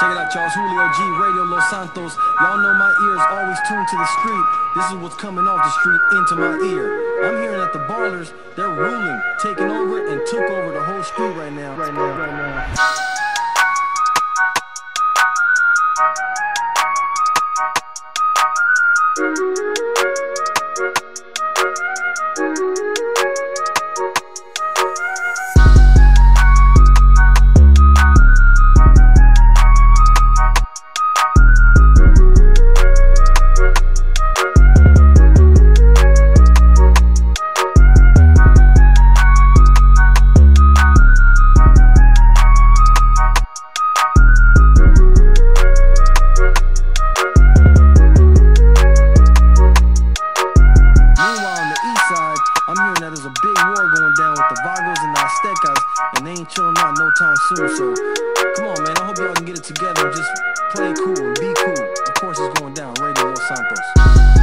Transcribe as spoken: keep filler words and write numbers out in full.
Check it out, Charles Julio G, Radio Los Santos. Y'all know my ears always tuned to the street. This is what's coming off the street into my ear. I'm hearing that the ballers, they're ruling, taking over and took over the whole street right now. Right now, right now. There's a big war going down with the Vagos and the Aztecas, and they ain't chilling out no time soon. So, come on, man. I hope y'all can get it together. Just play cool and be cool. Of course, it's going down. Radio Los Santos.